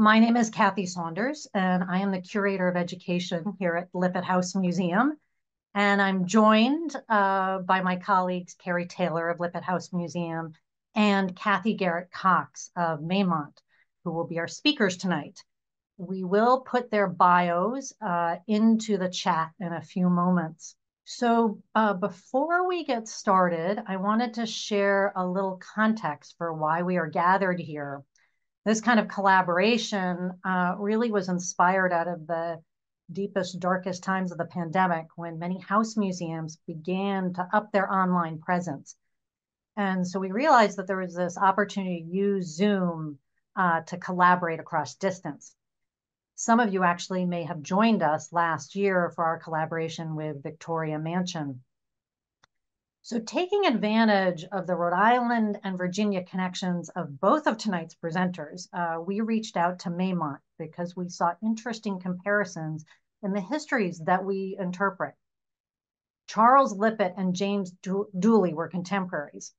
My name is Kathy Saunders, and I am the Curator of Education here at Lippitt House Museum. And I'm joined by my colleagues, Carrie Taylor of Lippitt House Museum and Kathy Garrett-Cox of Maymont, who will be our speakers tonight. We will put their bios into the chat in a few moments. So before we get started, I wanted to share a little context for why we are gathered here. This kind of collaboration really was inspired out of the deepest, darkest times of the pandemic, when many house museums began to up their online presence. And so we realized that there was this opportunity to use Zoom to collaborate across distance. Some of you actually may have joined us last year for our collaboration with Victoria Mansion. So taking advantage of the Rhode Island and Virginia connections of both of tonight's presenters, we reached out to Maymont because we saw interesting comparisons in the histories that we interpret. Charles Lippitt and James Dooley were contemporaries.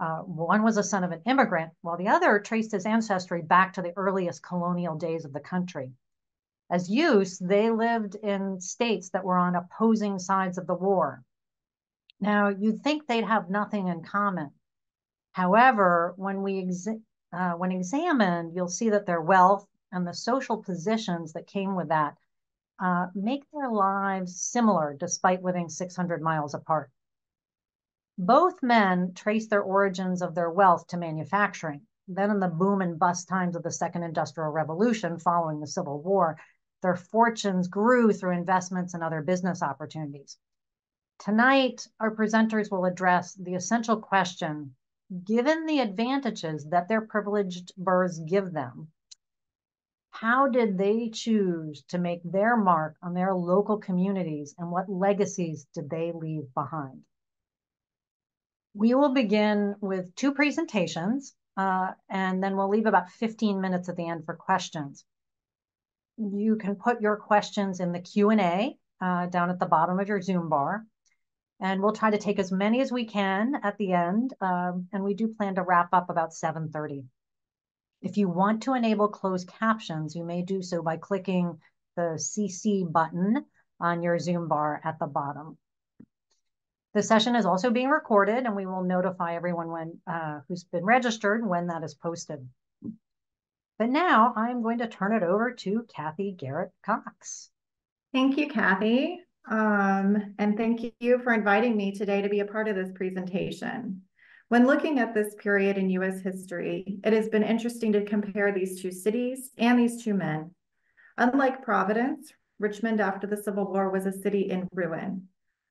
One was a son of an immigrant, while the other traced his ancestry back to the earliest colonial days of the country. As youths, they lived in states that were on opposing sides of the war. Now, you'd think they'd have nothing in common. However, when examined, you'll see that their wealth and the social positions that came with that make their lives similar despite living 600 miles apart. Both men traced their origins of their wealth to manufacturing. Then in the boom and bust times of the Second Industrial Revolution following the Civil War, their fortunes grew through investments and other business opportunities. Tonight, our presenters will address the essential question, given the advantages that their privileged births give them, how did they choose to make their mark on their local communities, and what legacies did they leave behind? We will begin with two presentations, and then we'll leave about 15 minutes at the end for questions. You can put your questions in the Q&A down at the bottom of your Zoom bar. And we'll try to take as many as we can at the end, and we do plan to wrap up about 7:30. If you want to enable closed captions, you may do so by clicking the CC button on your Zoom bar at the bottom. The session is also being recorded, and we will notify everyone when, who's been registered when that is posted. But now I'm going to turn it over to Kathy Garrett-Cox. Thank you, Kathy. And thank you for inviting me today to be a part of this presentation. When looking at this period in U.S. history, it has been interesting to compare these two cities and these two men. Unlike Providence, Richmond after the Civil War was a city in ruin.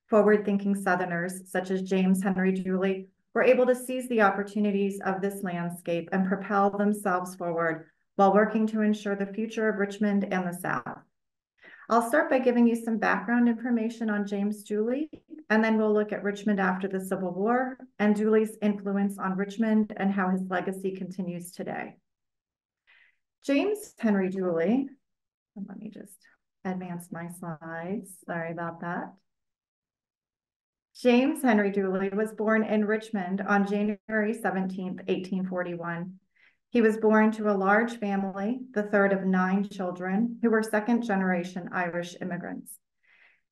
Forward-thinking Southerners, such as James Henry Dooley, were able to seize the opportunities of this landscape and propel themselves forward while working to ensure the future of Richmond and the South. I'll start by giving you some background information on James Dooley, and then we'll look at Richmond after the Civil War and Dooley's influence on Richmond and how his legacy continues today. James Henry Dooley, and let me just advance my slides, sorry about that. James Henry Dooley was born in Richmond on January 17, 1841. He was born to a large family, the third of 9 children, who were second-generation Irish immigrants.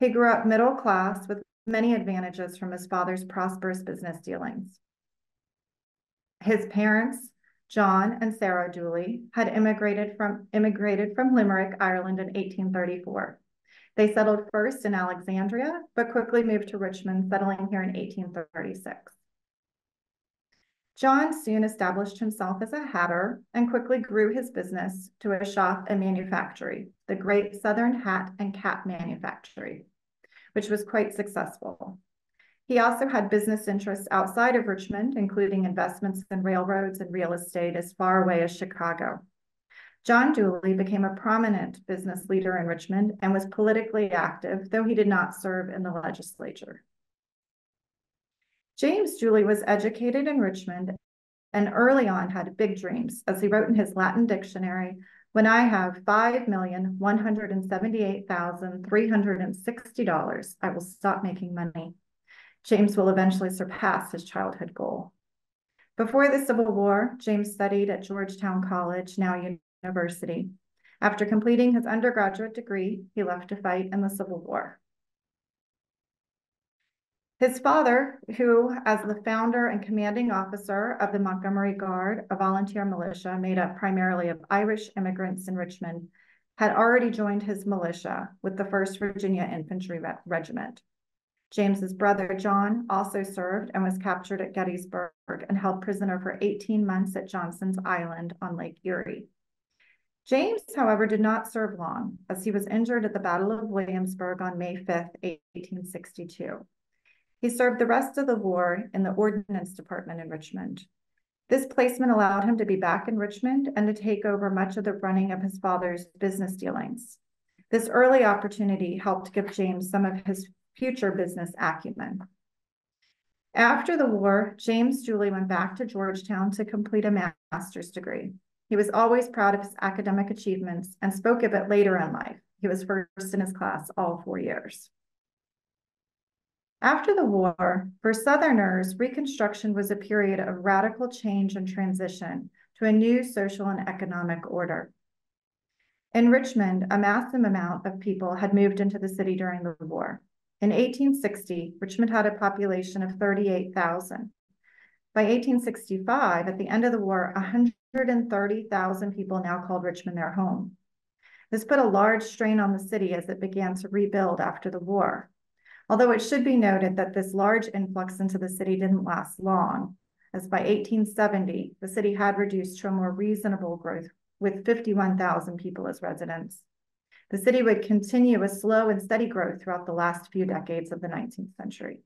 He grew up middle class with many advantages from his father's prosperous business dealings. His parents, John and Sarah Dooley, had immigrated from Limerick, Ireland in 1834. They settled first in Alexandria, but quickly moved to Richmond, settling here in 1836. John soon established himself as a hatter and quickly grew his business to a shop and manufactory, the Great Southern Hat and Cap Manufactory, which was quite successful. He also had business interests outside of Richmond, including investments in railroads and real estate as far away as Chicago. John Dooley became a prominent business leader in Richmond and was politically active, though he did not serve in the legislature. James Dooley was educated in Richmond and early on had big dreams, as he wrote in his Latin dictionary, "When I have $5,178,360, I will stop making money." James will eventually surpass his childhood goal. Before the Civil War, James studied at Georgetown College, now University. After completing his undergraduate degree, he left to fight in the Civil War. His father, who, as the founder and commanding officer of the Montgomery Guard, a volunteer militia made up primarily of Irish immigrants in Richmond, had already joined his militia with the 1st Virginia Infantry Regiment. James's brother, John, also served and was captured at Gettysburg and held prisoner for 18 months at Johnson's Island on Lake Erie. James, however, did not serve long, as he was injured at the Battle of Williamsburg on May 5, 1862. He served the rest of the war in the Ordnance Department in Richmond. This placement allowed him to be back in Richmond and to take over much of the running of his father's business dealings. This early opportunity helped give James some of his future business acumen. After the war, James Dooley went back to Georgetown to complete a master's degree. He was always proud of his academic achievements and spoke of it later in life. He was first in his class all 4 years. After the war, for Southerners, Reconstruction was a period of radical change and transition to a new social and economic order. In Richmond, a massive amount of people had moved into the city during the war. In 1860, Richmond had a population of 38,000. By 1865, at the end of the war, 130,000 people now called Richmond their home. This put a large strain on the city as it began to rebuild after the war. Although it should be noted that this large influx into the city didn't last long, as by 1870, the city had reduced to a more reasonable growth with 51,000 people as residents. The city would continue a slow and steady growth throughout the last few decades of the 19th century.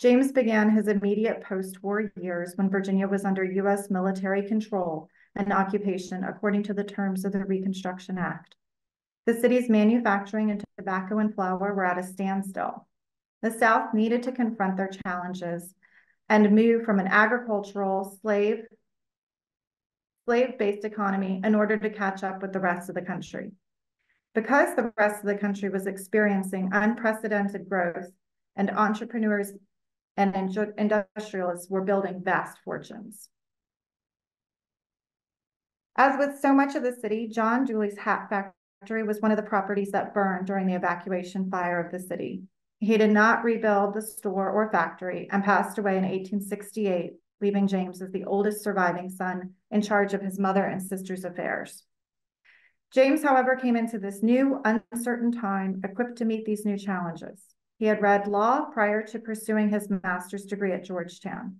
James began his immediate post-war years when Virginia was under U.S. military control and occupation according to the terms of the Reconstruction Act. The city's manufacturing and tobacco and flour were at a standstill. The South needed to confront their challenges and move from an agricultural slave-based economy in order to catch up with the rest of the country. Because the rest of the country was experiencing unprecedented growth and entrepreneurs and industrialists were building vast fortunes. As with so much of the city, John Dooley's hat factory was one of the properties that burned during the evacuation fire of the city. He did not rebuild the store or factory and passed away in 1868, leaving James as the oldest surviving son in charge of his mother and sister's affairs. James, however, came into this new, uncertain time equipped to meet these new challenges. He had read law prior to pursuing his master's degree at Georgetown.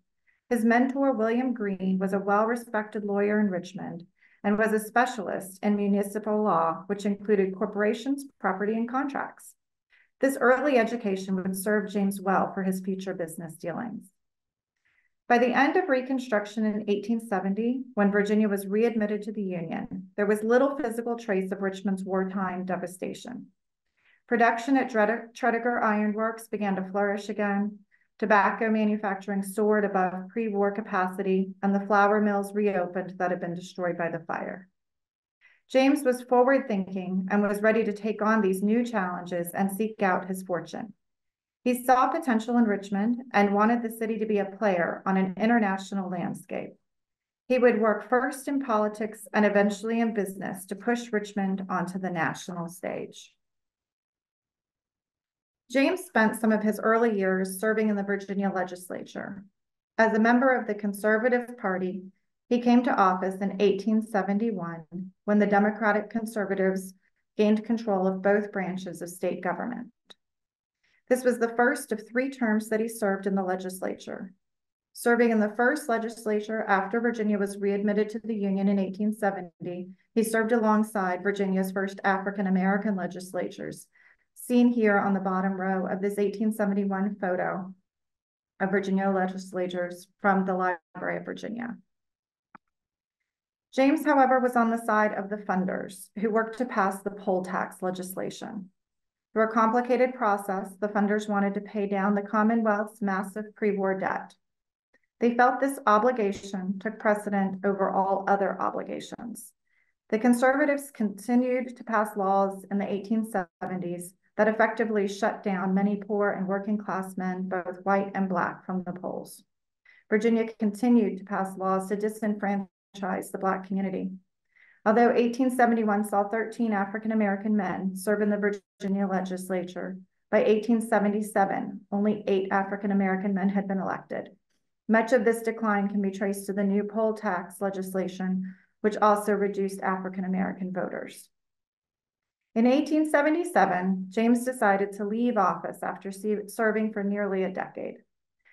His mentor, William Green, was a well-respected lawyer in Richmond and was a specialist in municipal law, which included corporations, property, and contracts. This early education would serve James well for his future business dealings. By the end of Reconstruction in 1870, when Virginia was readmitted to the Union, there was little physical trace of Richmond's wartime devastation. Production at Tredegar Ironworks began to flourish again. Tobacco manufacturing soared above pre-war capacity, and the flour mills reopened that had been destroyed by the fire. James was forward-thinking and was ready to take on these new challenges and seek out his fortune. He saw potential in Richmond and wanted the city to be a player on an international landscape. He would work first in politics and eventually in business to push Richmond onto the national stage. James spent some of his early years serving in the Virginia legislature. As a member of the Conservative Party, he came to office in 1871 when the Democratic Conservatives gained control of both branches of state government. This was the first of 3 terms that he served in the legislature. Serving in the first legislature after Virginia was readmitted to the Union in 1870, he served alongside Virginia's first African-American legislatures, seen here on the bottom row of this 1871 photo of Virginia legislators from the Library of Virginia. James, however, was on the side of the funders who worked to pass the poll tax legislation. Through a complicated process, the funders wanted to pay down the Commonwealth's massive pre-war debt. They felt this obligation took precedent over all other obligations. The Conservatives continued to pass laws in the 1870s that effectively shut down many poor and working class men, both white and black, from the polls. Virginia continued to pass laws to disenfranchise the Black community. Although 1871 saw 13 African-American men serve in the Virginia legislature, by 1877, only 8 African-American men had been elected. Much of this decline can be traced to the new poll tax legislation, which also reduced African-American voters. In 1877, James decided to leave office after serving for nearly a decade.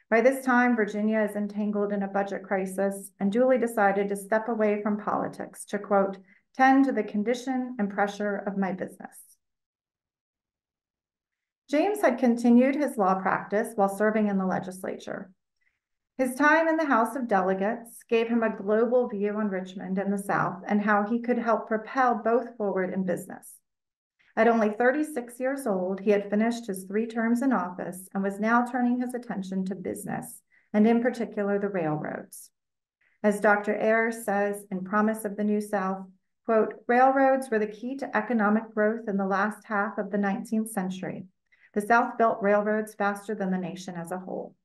By this time, Virginia is entangled in a budget crisis, and Dooley decided to step away from politics to, quote, tend to the condition and pressure of my business. James had continued his law practice while serving in the legislature. His time in the House of Delegates gave him a global view on Richmond and the South and how he could help propel both forward in business. At only 36 years old, he had finished his 3 terms in office and was now turning his attention to business, and in particular, the railroads. As Dr. Ayres says in Promise of the New South, quote, railroads were the key to economic growth in the last half of the 19th century. The South built railroads faster than the nation as a whole.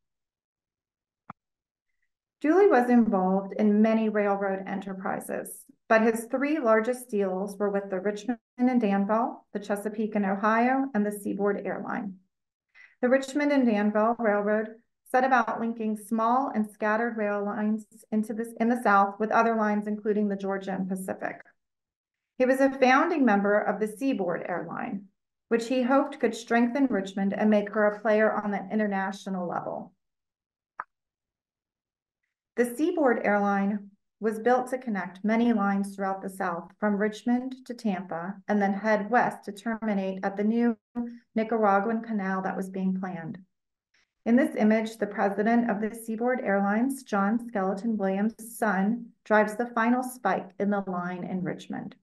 Dooley was involved in many railroad enterprises, but his 3 largest deals were with the Richmond and Danville, the Chesapeake and Ohio, and the Seaboard Airline. The Richmond and Danville Railroad set about linking small and scattered rail lines in the South with other lines, including the Georgia and Pacific. He was a founding member of the Seaboard Airline, which he hoped could strengthen Richmond and make her a player on an international level. The Seaboard Airline was built to connect many lines throughout the South, from Richmond to Tampa, and then head west to terminate at the new Nicaraguan Canal that was being planned. In this image, the president of the Seaboard Airlines, John Skeleton Williams' son, drives the final spike in the line in Richmond.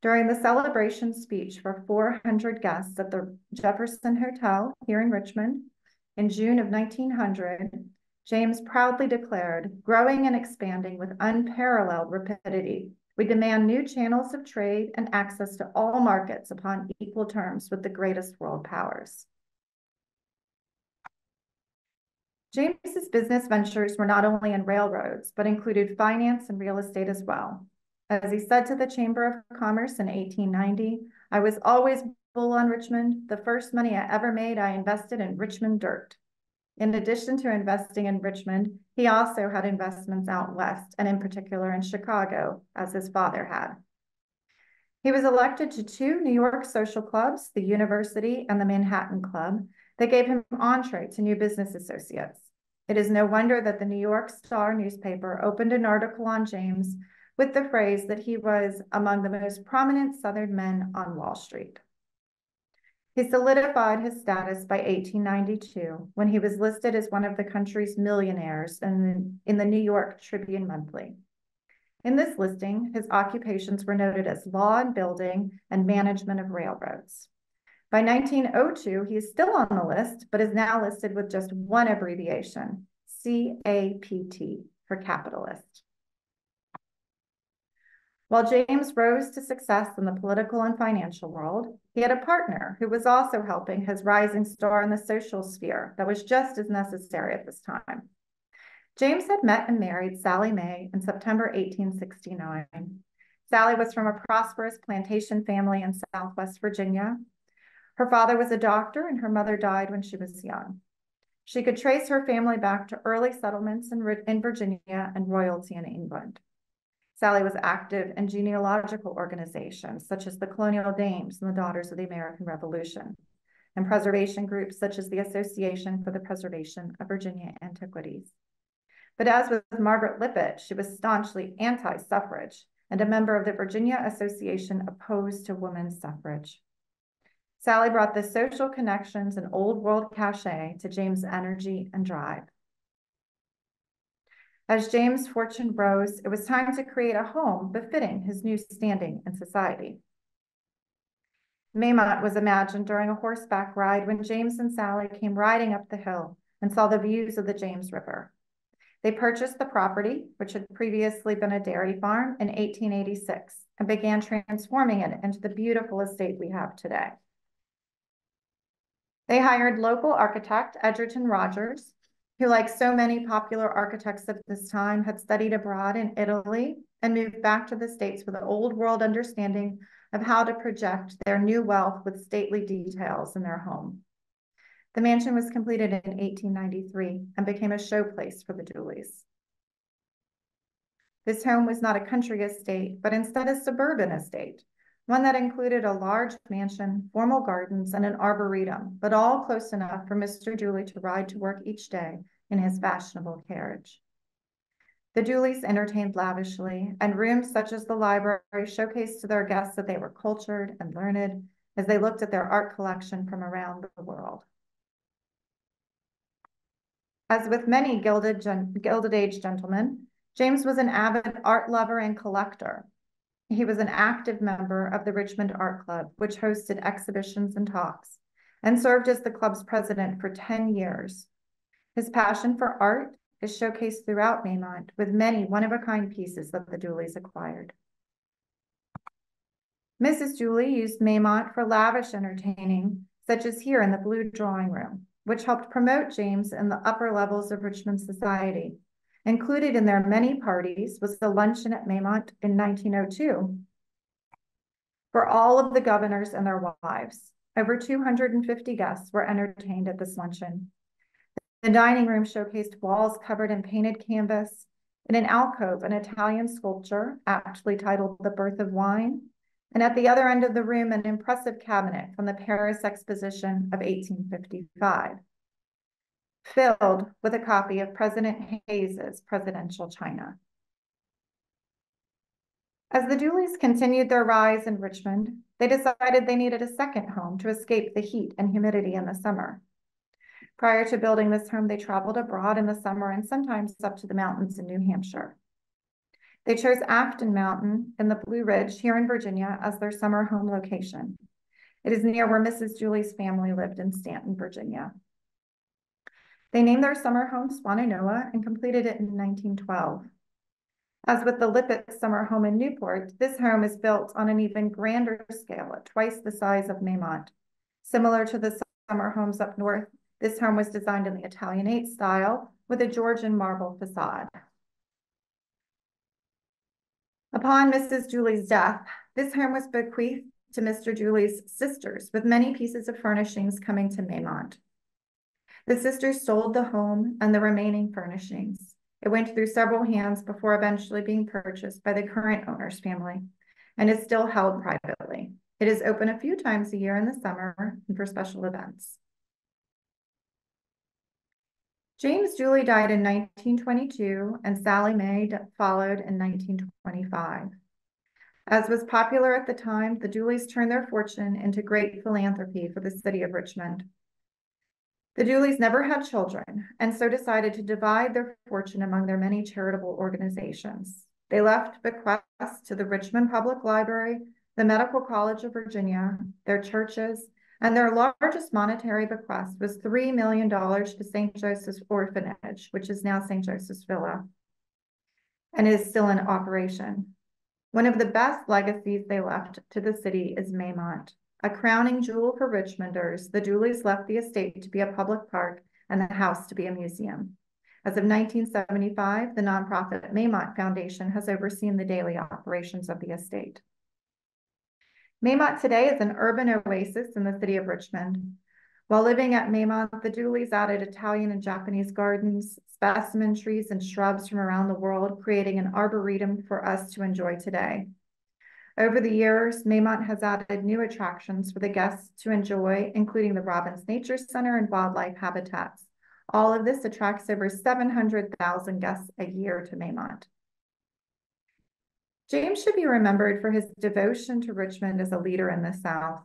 During the celebration speech for 400 guests at the Jefferson Hotel here in Richmond in June of 1900, James proudly declared, growing and expanding with unparalleled rapidity, we demand new channels of trade and access to all markets upon equal terms with the greatest world powers. James's business ventures were not only in railroads, but included finance and real estate as well. As he said to the Chamber of Commerce in 1890, I was always bull on Richmond. The first money I ever made, I invested in Richmond dirt. In addition to investing in Richmond, he also had investments out west, and in particular in Chicago, as his father had. He was elected to 2 New York social clubs, the University and the Manhattan Club, that gave him entree to new business associates. It is no wonder that the New York Star newspaper opened an article on James with the phrase that he was among the most prominent Southern men on Wall Street. He solidified his status by 1892 when he was listed as one of the country's millionaires in the New York Tribune Monthly. In this listing, his occupations were noted as law and building and management of railroads. By 1902, he is still on the list, but is now listed with just one abbreviation, CAPT, for capitalist. While James rose to success in the political and financial world, he had a partner who was also helping his rising star in the social sphere that was just as necessary at this time. James had met and married Sally May in September 1869. Sally was from a prosperous plantation family in Southwest Virginia. Her father was a doctor and her mother died when she was young. She could trace her family back to early settlements in Virginia and royalty in England. Sally was active in genealogical organizations, such as the Colonial Dames and the Daughters of the American Revolution, and preservation groups such as the Association for the Preservation of Virginia Antiquities. But as with Margaret Lippitt, she was staunchly anti-suffrage and a member of the Virginia Association opposed to women's suffrage. Sally brought the social connections and old world cachet to James' energy and drive. As James' fortune rose, it was time to create a home befitting his new standing in society. Maymont was imagined during a horseback ride when James and Sally came riding up the hill and saw the views of the James River. They purchased the property, which had previously been a dairy farm, in 1886 and began transforming it into the beautiful estate we have today. They hired local architect Edgerton Rogers who, like so many popular architects of this time, had studied abroad in Italy and moved back to the States with an old world understanding of how to project their new wealth with stately details in their home. The mansion was completed in 1893 and became a showplace for the Dooleys. This home was not a country estate, but instead a suburban estate, one that included a large mansion, formal gardens, and an arboretum, but all close enough for Mr. Dooley to ride to work each day in his fashionable carriage. The Dooleys entertained lavishly, and rooms such as the library showcased to their guests that they were cultured and learned as they looked at their art collection from around the world. As with many Gilded Age gentlemen, James was an avid art lover and collector. He was an active member of the Richmond Art Club, which hosted exhibitions and talks, and served as the club's president for 10 years. His passion for art is showcased throughout Maymont with many one-of-a-kind pieces that the Dooleys acquired. Mrs. Dooley used Maymont for lavish entertaining, such as here in the blue drawing room, which helped promote James in the upper levels of Richmond society. Included in their many parties was the luncheon at Maymont in 1902 for all of the governors and their wives. Over 250 guests were entertained at this luncheon. The dining room showcased walls covered in painted canvas. In an alcove, an Italian sculpture, aptly titled The Birth of Wine, and at the other end of the room, an impressive cabinet from the Paris Exposition of 1855, filled with a copy of President Hayes's Presidential China. As the Dooleys continued their rise in Richmond, they decided they needed a second home to escape the heat and humidity in the summer. Prior to building this home, they traveled abroad in the summer and sometimes up to the mountains in New Hampshire. They chose Afton Mountain in the Blue Ridge here in Virginia as their summer home location. It is near where Mrs. Dooley's family lived in Stanton, Virginia. They named their summer home Swannanoa and completed it in 1912. As with the Lippitt summer home in Newport, this home is built on an even grander scale at twice the size of Maymont. Similar to the summer homes up north, this home was designed in the Italianate style with a Georgian marble facade. Upon Mrs. Dooley's death, this home was bequeathed to Mr. Dooley's sisters, with many pieces of furnishings coming to Maymont. The sisters sold the home and the remaining furnishings. It went through several hands before eventually being purchased by the current owner's family and is still held privately. It is open a few times a year in the summer and for special events. James Dooley died in 1922 and Sally May followed in 1925. As was popular at the time, the Dooleys turned their fortune into great philanthropy for the city of Richmond. The Dooleys never had children and so decided to divide their fortune among their many charitable organizations. They left bequests to the Richmond Public Library, the Medical College of Virginia, their churches, and their largest monetary bequest was $3 million to St. Joseph's Orphanage, which is now St. Joseph's Villa, and is still in operation. One of the best legacies they left to the city is Maymont. A crowning jewel for Richmonders, the Dooleys left the estate to be a public park and the house to be a museum. As of 1975, the nonprofit Maymont Foundation has overseen the daily operations of the estate. Maymont today is an urban oasis in the city of Richmond. While living at Maymont, the Dooleys added Italian and Japanese gardens, specimen trees, and shrubs from around the world, creating an arboretum for us to enjoy today. Over the years, Maymont has added new attractions for the guests to enjoy, including the Robbins Nature Center and wildlife habitats. All of this attracts over 700,000 guests a year to Maymont. James should be remembered for his devotion to Richmond as a leader in the South.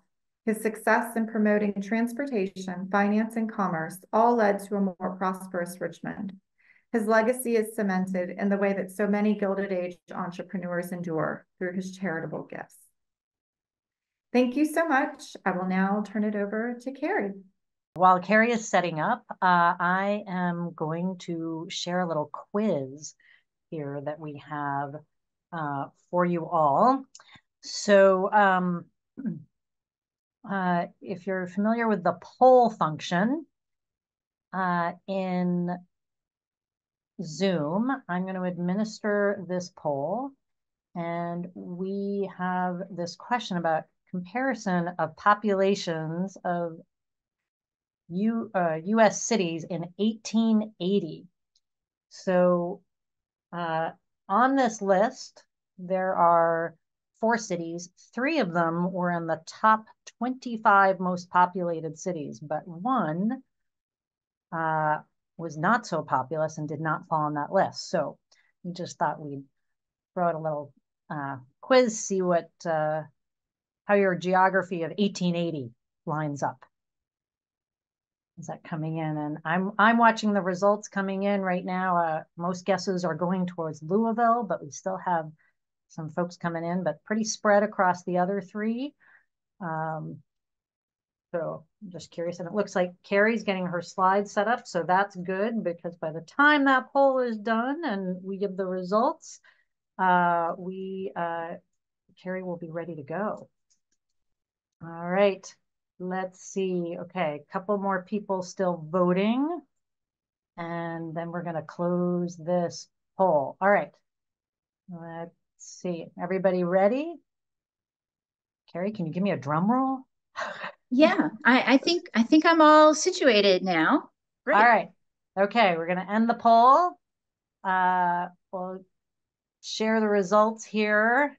His success in promoting transportation, finance, and commerce all led to a more prosperous Richmond. His legacy is cemented in the way that so many Gilded Age entrepreneurs endure, through his charitable gifts. Thank you so much. I will now turn it over to Carrie. While Carrie is setting up, I am going to share a little quiz here that we have for you all. So if you're familiar with the poll function in Zoom. I'm going to administer this poll. And we have this question about comparison of populations of U.S. cities in 1880. So on this list, there are 4 cities. 3 of them were in the top 25 most populated cities, but one was not so populous and did not fall on that list. So we just thought we'd throw out a little quiz, see what how your geography of 1880 lines up. Is that coming in? And I'm watching the results coming in right now. Most guesses are going towards Louisville, but we still have some folks coming in, but pretty spread across the other 3. So I'm just curious. And it looks like Carrie's getting her slides set up. So that's good, because by the time that poll is done and we give the results, Carrie will be ready to go. All right. Let's see. Okay, a couple more people still voting. And then we're going to close this poll. All right. Let's see. Everybody ready? Carrie, can you give me a drum roll? Yeah, I think I'm all situated now. Great. All right. Okay, we're going to end the poll. We'll share the results here.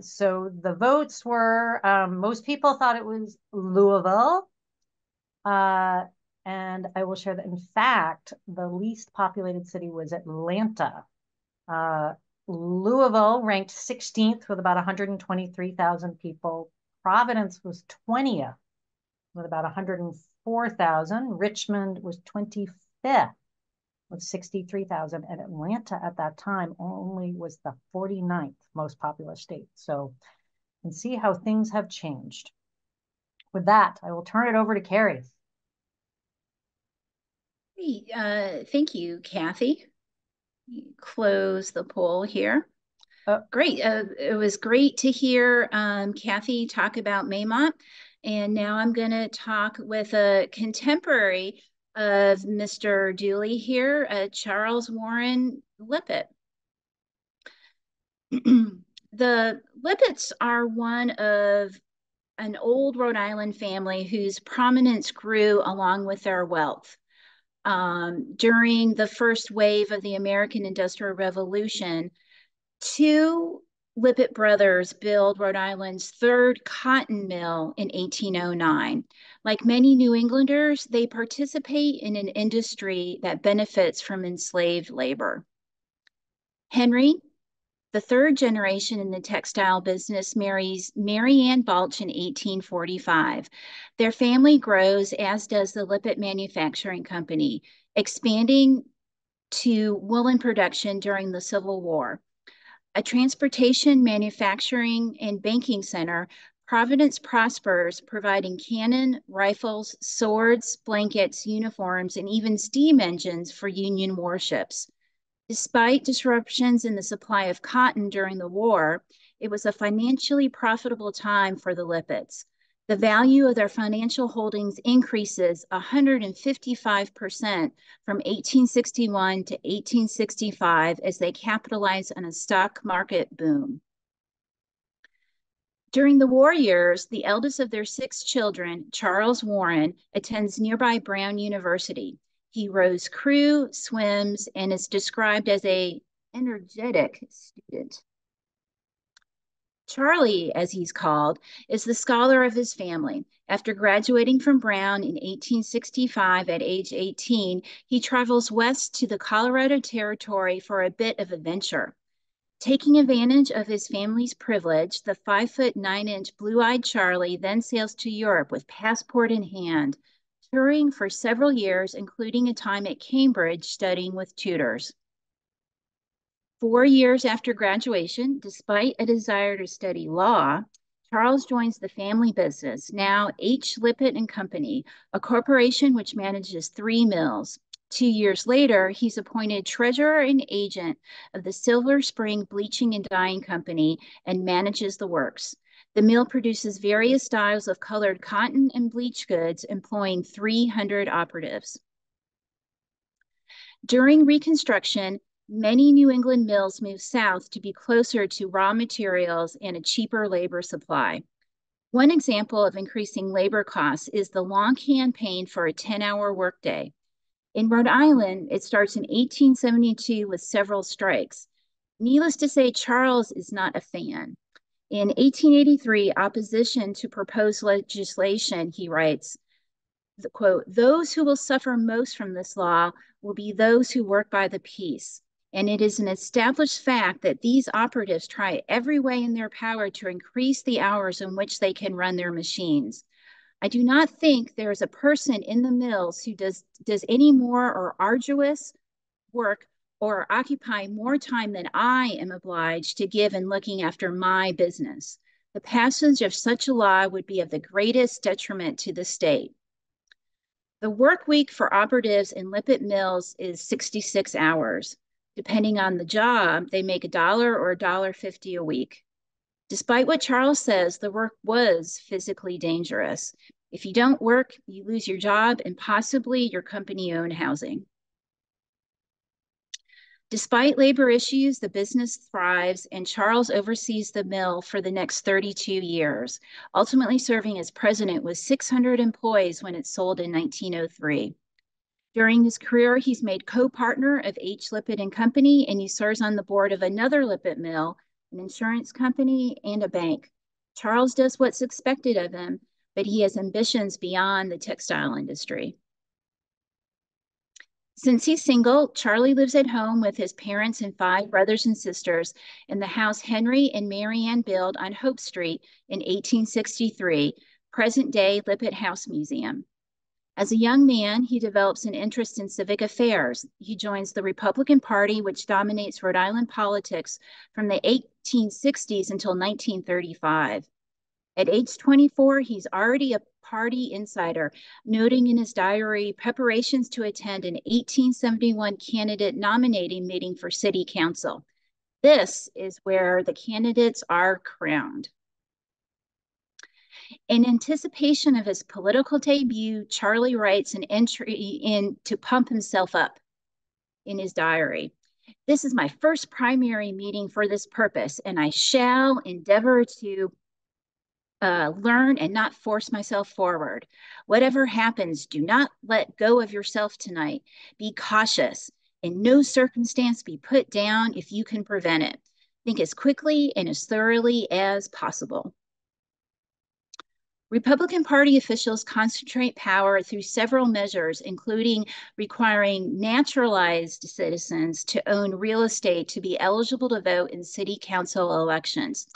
So the votes were, most people thought it was Louisville. And I will share that, in fact, the least populated city was Atlanta. Louisville ranked 16th with about 123,000 people. Providence was 20th with about 104,000. Richmond was 25th with 63,000, and Atlanta at that time only was the 49th most populous state. So you can see how things have changed. With that, I will turn it over to Carrie. Thank you, Kathy. Close the poll here. Great. It was great to hear Kathy talk about Maymont. And now I'm going to talk with a contemporary of Mr. Dooley here, Charles Warren Lippitt. The Lippitts are one of an old Rhode Island family whose prominence grew along with their wealth. During the first wave of the American Industrial Revolution, 2 Lippitt brothers built Rhode Island's 3rd cotton mill in 1809. Like many New Englanders, they participate in an industry that benefits from enslaved labor. Henry, the 3rd generation in the textile business, marries Mary Ann Balch in 1845. Their family grows, as does the Lippitt Manufacturing Company, expanding to woolen production during the Civil War. A transportation, manufacturing, and banking center, Providence prospers, providing cannon, rifles, swords, blankets, uniforms, and even steam engines for Union warships. Despite disruptions in the supply of cotton during the war, it was a financially profitable time for the Lippitts. The value of their financial holdings increases 155% from 1861 to 1865 as they capitalize on a stock market boom. During the war years, the eldest of their 6 children, Charles Warren, attends nearby Brown University. He rows crew, swims, and is described as an energetic student. Charlie, as he's called, is the scholar of his family. After graduating from Brown in 1865 at age 18, he travels west to the Colorado Territory for a bit of adventure. Taking advantage of his family's privilege, the 5-foot-9-inch blue-eyed Charlie then sails to Europe with passport in hand, touring for several years, including a time at Cambridge studying with tutors. 4 years after graduation, despite a desire to study law, Charles joins the family business, now H. Lippitt and Company, a corporation which manages 3 mills. 2 years later, he's appointed treasurer and agent of the Silver Spring Bleaching and Dyeing Company and manages the works. The mill produces various dyes of colored cotton and bleach goods, employing 300 operatives. During Reconstruction, many New England mills moved south to be closer to raw materials and a cheaper labor supply. One example of increasing labor costs is the long campaign for a 10-hour workday. In Rhode Island, it starts in 1872 with several strikes. Needless to say, Charles is not a fan. In 1883, opposition to proposed legislation, he writes, quote, "Those who will suffer most from this law will be those who work by the piece. And it is an established fact that these operatives try every way in their power to increase the hours in which they can run their machines. I do not think there is a person in the mills who does any more or arduous work or occupy more time than I am obliged to give in looking after my business. The passage of such a law would be of the greatest detriment to the state." The work week for operatives in Lippitt Mills is 66 hours. Depending on the job, they make $1 or $1.50 a week. Despite what Charles says, the work was physically dangerous. If you don't work, you lose your job and possibly your company-owned housing. Despite labor issues, the business thrives, and Charles oversees the mill for the next 32 years, ultimately serving as president with 600 employees when it sold in 1903. During his career, he's made co-partner of H. Lippitt & Company, and he serves on the board of another Lippitt mill, an insurance company, and a bank. Charles does what's expected of him, but he has ambitions beyond the textile industry. Since he's single, Charlie lives at home with his parents and 5 brothers and sisters in the house Henry and Mary Ann built on Hope Street in 1863, present-day Lippitt House Museum. As a young man, he develops an interest in civic affairs. He joins the Republican Party, which dominates Rhode Island politics from the 1860s until 1935. At age 24, he's already a party insider, noting in his diary preparations to attend an 1871 candidate nominating meeting for city council. This is where the candidates are crowned. In anticipation of his political debut, Charlie writes an entry in to pump himself up in his diary. "This is my first primary meeting for this purpose, and I shall endeavor to learn and not force myself forward. Whatever happens, do not let go of yourself tonight. Be cautious. In no circumstance be put down if you can prevent it. Think as quickly and as thoroughly as possible." Republican Party officials concentrate power through several measures, including requiring naturalized citizens to own real estate to be eligible to vote in city council elections.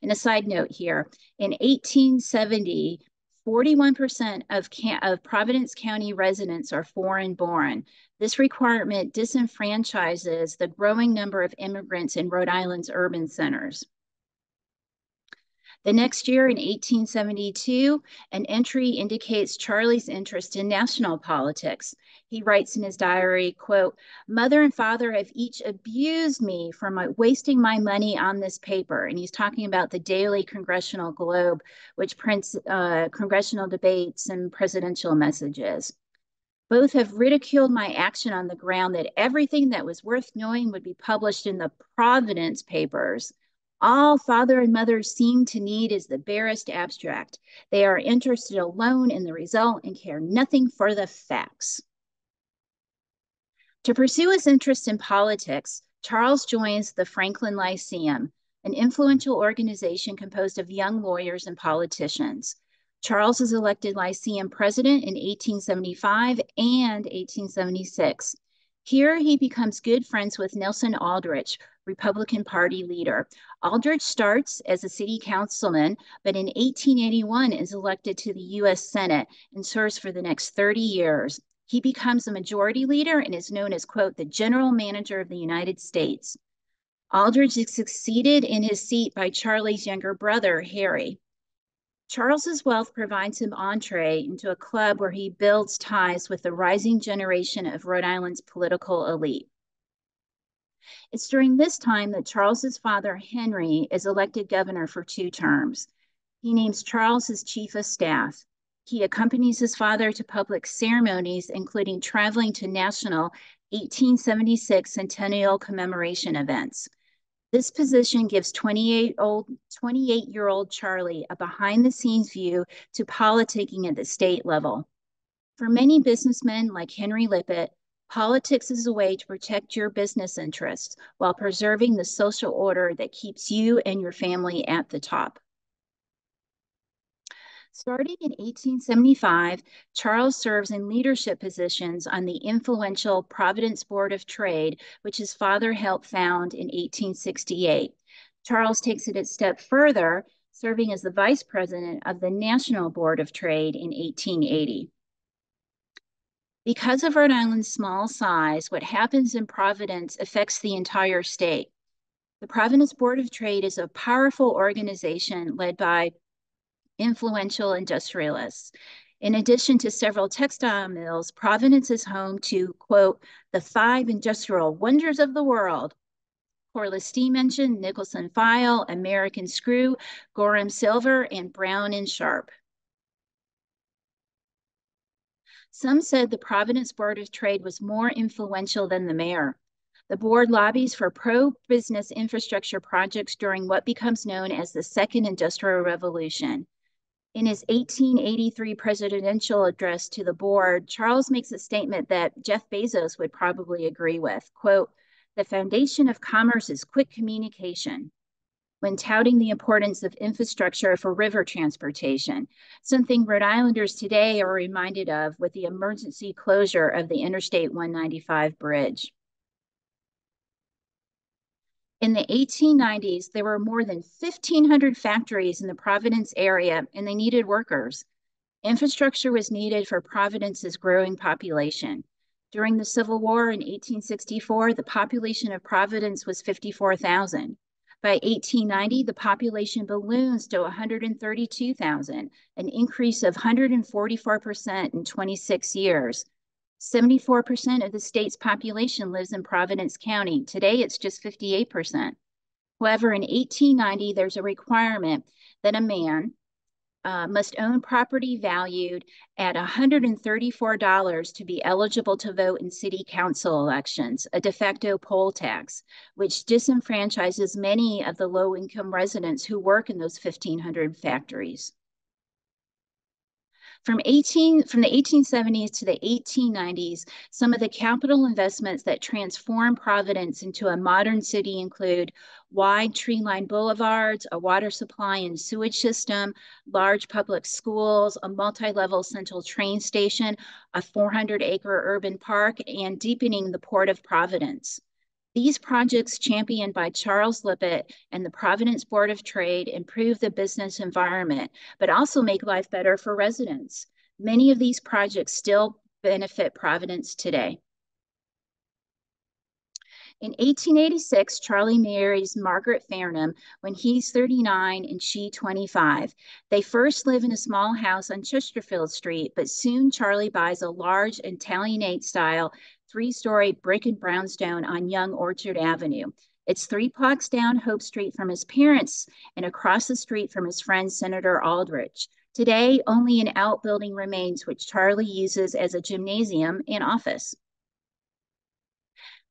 And a side note here, in 1870, 41% of Providence County residents are foreign-born. This requirement disenfranchises the growing number of immigrants in Rhode Island's urban centers. The next year, in 1872, an entry indicates Charlie's interest in national politics. He writes in his diary, quote, "Mother and father have each abused me for wasting my money on this paper." And he's talking about the Daily Congressional Globe, which prints congressional debates and presidential messages. "Both have ridiculed my action on the ground that everything that was worth knowing would be published in the Providence papers. All father and mother seem to need is the barest abstract. They are interested alone in the result and care nothing for the facts." To pursue his interest in politics, Charles joins the Franklin Lyceum, an influential organization composed of young lawyers and politicians. Charles is elected Lyceum president in 1875 and 1876. Here he becomes good friends with Nelson Aldrich, Republican Party leader. Aldrich starts as a city councilman, but in 1881 is elected to the U.S. Senate and serves for the next 30 years. He becomes a majority leader and is known as, quote, "the general manager of the United States." Aldrich is succeeded in his seat by Charlie's younger brother, Harry. Charles's wealth provides him entree into a club where he builds ties with the rising generation of Rhode Island's political elite. It's during this time that Charles's father, Henry, is elected governor for 2 terms. He names Charles his chief of staff. He accompanies his father to public ceremonies, including traveling to national 1876 centennial commemoration events. This position gives 28-year-old Charlie a behind-the-scenes view to politicking at the state level. For many businessmen like Henry Lippitt, politics is a way to protect your business interests while preserving the social order that keeps you and your family at the top. Starting in 1875, Charles serves in leadership positions on the influential Providence Board of Trade, which his father helped found in 1868. Charles takes it a step further, serving as the vice president of the National Board of Trade in 1880. Because of Rhode Island's small size, what happens in Providence affects the entire state. The Providence Board of Trade is a powerful organization led by influential industrialists. In addition to several textile mills, Providence is home to, quote, the 5 industrial wonders of the world: Corliss steam engine, Nicholson file, American screw, Gorham silver, and Brown and Sharp. Some said the Providence Board of Trade was more influential than the mayor. The board lobbies for pro-business infrastructure projects during what becomes known as the Second Industrial Revolution. In his 1883 presidential address to the board, Charles makes a statement that Jeff Bezos would probably agree with, quote, "The foundation of commerce is quick communication," when touting the importance of infrastructure for river transportation, something Rhode Islanders today are reminded of with the emergency closure of the Interstate 195 bridge. In the 1890s, there were more than 1,500 factories in the Providence area, and they needed workers. Infrastructure was needed for Providence's growing population. During the Civil War in 1864, the population of Providence was 54,000. By 1890, the population balloons to 132,000, an increase of 144% in 26 years. 74% of the state's population lives in Providence County. Today, it's just 58%. However, in 1890, there's a requirement that a man must own property valued at $134 to be eligible to vote in city council elections, a de facto poll tax, which disenfranchises many of the low-income residents who work in those 1,500 factories. From the 1870s to the 1890s, some of the capital investments that transformed Providence into a modern city include wide tree-lined boulevards, a water supply and sewage system, large public schools, a multi-level central train station, a 400-acre urban park, and deepening the Port of Providence. These projects, championed by Charles Lippitt and the Providence Board of Trade, improve the business environment, but also make life better for residents. Many of these projects still benefit Providence today. In 1886, Charlie marries Margaret Farnham when he's 39 and she 25. They first live in a small house on Chesterfield Street, but soon Charlie buys a large Italianate-style three-story brick and brownstone on Young Orchard Avenue. It's 3 blocks down Hope Street from his parents and across the street from his friend, Senator Aldrich. Today, only an outbuilding remains, which Charlie uses as a gymnasium and office.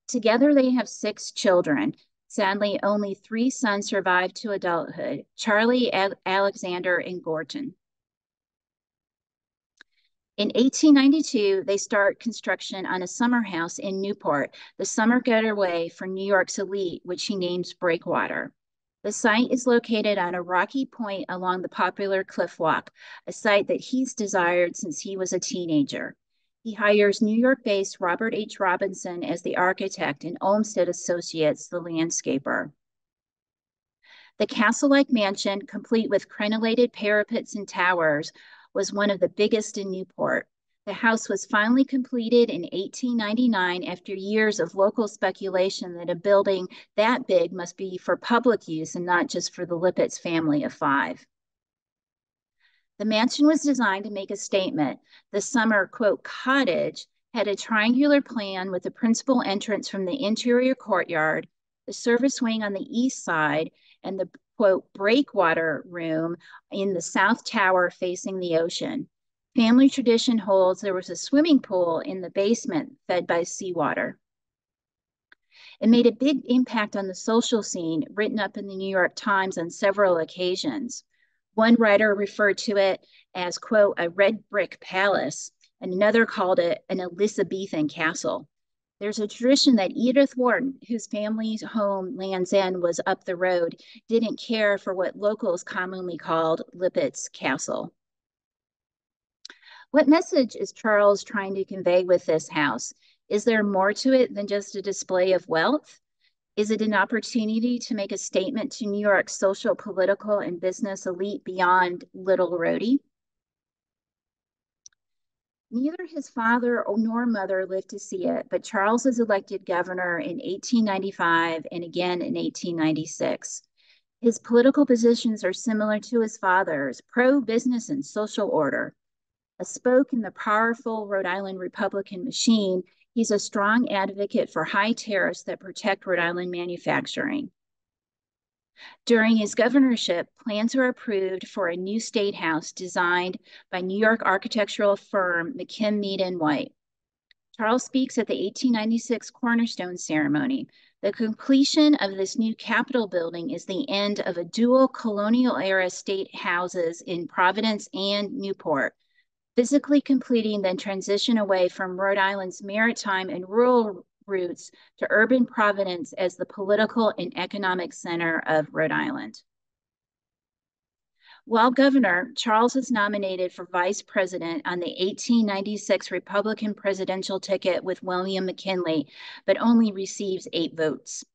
Together, they have 6 children. Sadly, only 3 sons survived to adulthood: Charlie, Alexander, and Gorton. In 1892, they start construction on a summer house in Newport, the summer getaway for New York's elite, which he names Breakwater. The site is located on a rocky point along the popular Cliff Walk, a site that he's desired since he was a teenager. He hires New York-based Robert H. Robinson as the architect and Olmsted Associates, the landscaper. The castle-like mansion, complete with crenellated parapets and towers, was one of the biggest in Newport. The house was finally completed in 1899 after years of local speculation that a building that big must be for public use and not just for the Lippitt's family of 5. The mansion was designed to make a statement. The summer, quote, cottage had a triangular plan with the principal entrance from the interior courtyard, the service wing on the east side, and the quote, breakwater room in the south tower facing the ocean. Family tradition holds there was a swimming pool in the basement fed by seawater. It made a big impact on the social scene, written up in the New York Times on several occasions. One writer referred to it as, quote, a red brick palace, and another called it an Elizabethan castle. There's a tradition that Edith Wharton, whose family's home, Land's End, was up the road, didn't care for what locals commonly called Lippitt's castle. What message is Charles trying to convey with this house? Is there more to it than just a display of wealth? Is it an opportunity to make a statement to New York's social, political, and business elite beyond Little Rhodey? Neither his father nor mother lived to see it, but Charles was elected governor in 1895 and again in 1896. His political positions are similar to his father's, pro-business and social order. A spoke in the powerful Rhode Island Republican machine, he's a strong advocate for high tariffs that protect Rhode Island manufacturing. During his governorship, plans were approved for a new state house designed by New York architectural firm McKim, Mead & White. Charles speaks at the 1896 Cornerstone Ceremony. The completion of this new Capitol building is the end of a dual colonial-era state houses in Providence and Newport, physically completing the transition away from Rhode Island's maritime and rural roots to urban Providence as the political and economic center of Rhode Island. While governor, Charles was nominated for vice president on the 1896 Republican presidential ticket with William McKinley, but only receives 8 votes.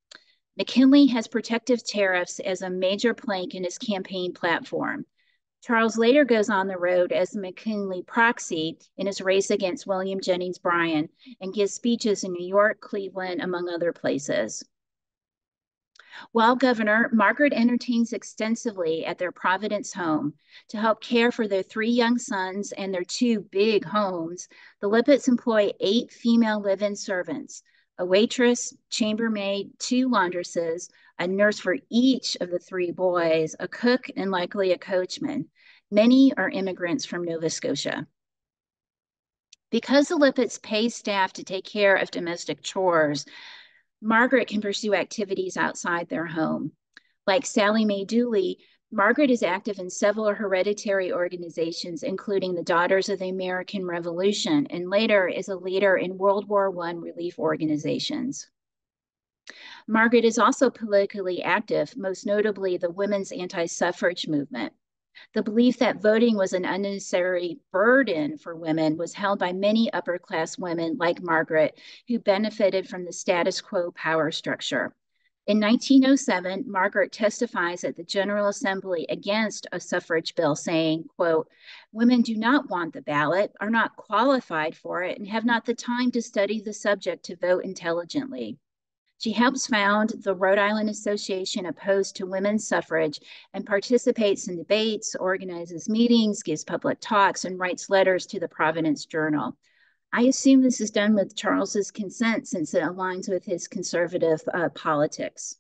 McKinley has protective tariffs as a major plank in his campaign platform. Charles later goes on the road as the McKinley proxy in his race against William Jennings Bryan and gives speeches in New York, Cleveland, among other places. While governor, Margaret entertains extensively at their Providence home. To help care for their 3 young sons and their 2 big homes, the Lippitts employ 8 female live-in servants, a waitress, chambermaid, 2 laundresses, a nurse for each of the 3 boys, a cook, and likely a coachman. Many are immigrants from Nova Scotia. Because the Lippitts pay staff to take care of domestic chores, Margaret can pursue activities outside their home. Like Sally May Dooley, Margaret is active in several hereditary organizations, including the Daughters of the American Revolution, and later is a leader in World War I relief organizations. Margaret is also politically active, most notably the women's anti-suffrage movement. The belief that voting was an unnecessary burden for women was held by many upper-class women like Margaret, who benefited from the status quo power structure. In 1907, Margaret testifies at the General Assembly against a suffrage bill saying, quote, "Women do not want the ballot, are not qualified for it, and have not the time to study the subject to vote intelligently." She helps found the Rhode Island Association opposed to women's suffrage and participates in debates, organizes meetings, gives public talks, and writes letters to the Providence Journal. I assume this is done with Charles's consent since it aligns with his conservative politics.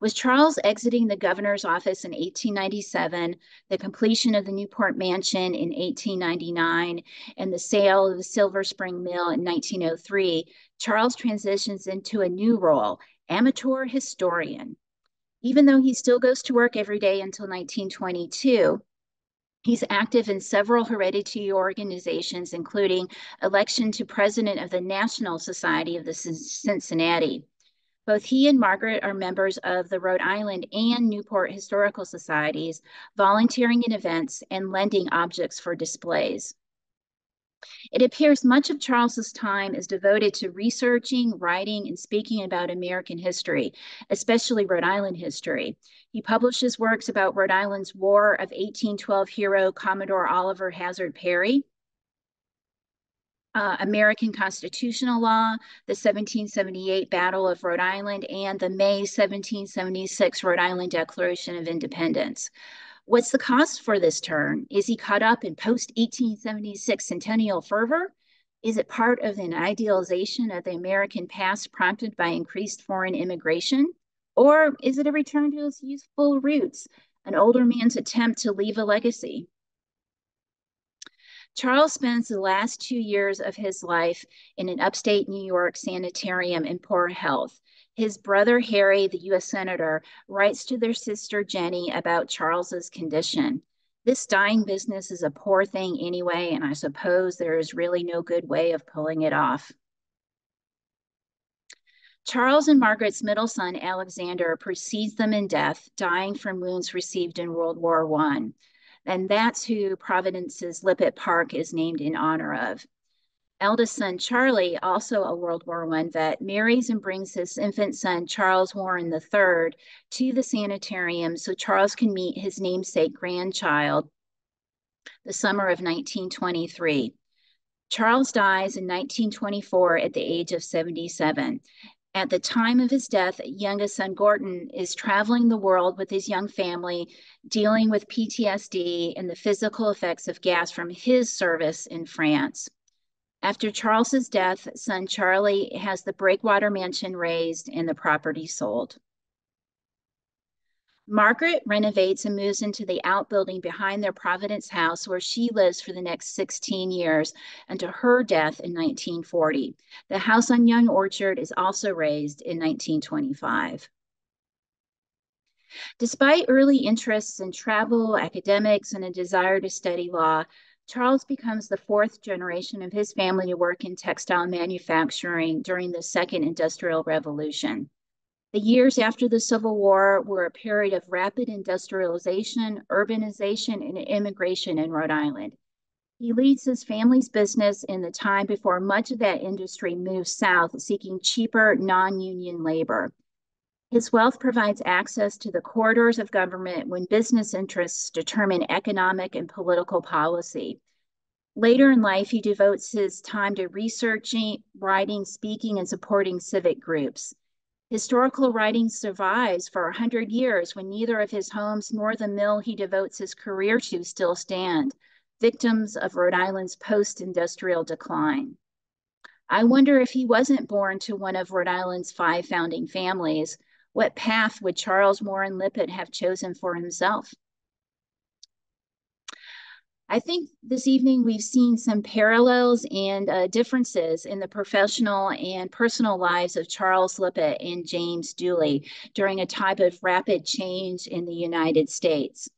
With Charles exiting the governor's office in 1897, the completion of the Newport Mansion in 1899, and the sale of the Silver Spring Mill in 1903, Charles transitions into a new role, amateur historian. Even though he still goes to work every day until 1922, he's active in several hereditary organizations, including election to president of the National Society of the Cincinnati. Both he and Margaret are members of the Rhode Island and Newport Historical Societies, volunteering in events and lending objects for displays. It appears much of Charles's time is devoted to researching, writing, and speaking about American history, especially Rhode Island history. He publishes works about Rhode Island's War of 1812 hero Commodore Oliver Hazard Perry, American constitutional law, the 1778 Battle of Rhode Island, and the May 1776 Rhode Island Declaration of Independence. What's the cost for this turn? Is he caught up in post-1876 centennial fervor? Is it part of an idealization of the American past prompted by increased foreign immigration? Or is it a return to his youthful roots, an older man's attempt to leave a legacy? Charles spends the last 2 years of his life in an upstate New York sanitarium in poor health. His brother, Harry, the U.S. Senator, writes to their sister, Jenny, about Charles's condition. This dying business is a poor thing anyway, and I suppose there is really no good way of pulling it off. Charles and Margaret's middle son, Alexander, precedes them in death, dying from wounds received in World War I. And that's who Providence's Lippitt Park is named in honor of. Eldest son, Charlie, also a World War I vet, marries and brings his infant son, Charles Warren III, to the sanitarium so Charles can meet his namesake grandchild the summer of 1923. Charles dies in 1924 at the age of 77. At the time of his death, youngest son Gordon is traveling the world with his young family, dealing with PTSD and the physical effects of gas from his service in France. After Charles's death, son Charlie has the Breakwater Mansion razed and the property sold. Margaret renovates and moves into the outbuilding behind their Providence house, where she lives for the next 16 years until her death in 1940. The house on Young Orchard is also razed in 1925. Despite early interests in travel, academics, and a desire to study law, Charles becomes the fourth generation of his family to work in textile manufacturing during the Second Industrial Revolution. The years after the Civil War were a period of rapid industrialization, urbanization, and immigration in Rhode Island. He leads his family's business in the time before much of that industry moved south, seeking cheaper, non-union labor. His wealth provides access to the corridors of government when business interests determine economic and political policy. Later in life, he devotes his time to researching, writing, speaking, and supporting civic groups. Historical writing survives for 100 years when neither of his homes nor the mill he devotes his career to still stand, victims of Rhode Island's post-industrial decline. I wonder if he wasn't born to one of Rhode Island's 5 founding families, what path would Charles Warren Lippitt have chosen for himself? I think this evening we've seen some parallels and differences in the professional and personal lives of Charles Lippitt and James Dooley during a time of rapid change in the United States.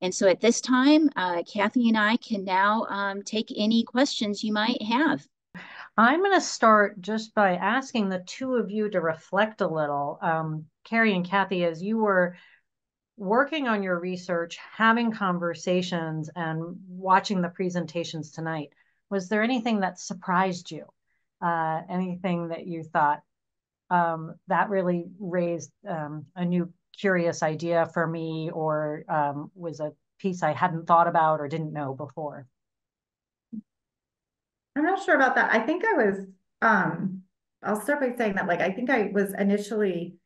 And so at this time, Kathy and I can now take any questions you might have. I'm going to start just by asking the two of you to reflect a little. Carrie and Kathy, as you were working on your research, having conversations, and watching the presentations tonight, was there anything that surprised you? Anything that you thought that really raised a new curious idea for me, or was a piece I hadn't thought about or didn't know before? I'm not sure about that. I think I was, I'll start by saying that, like, I think I was initially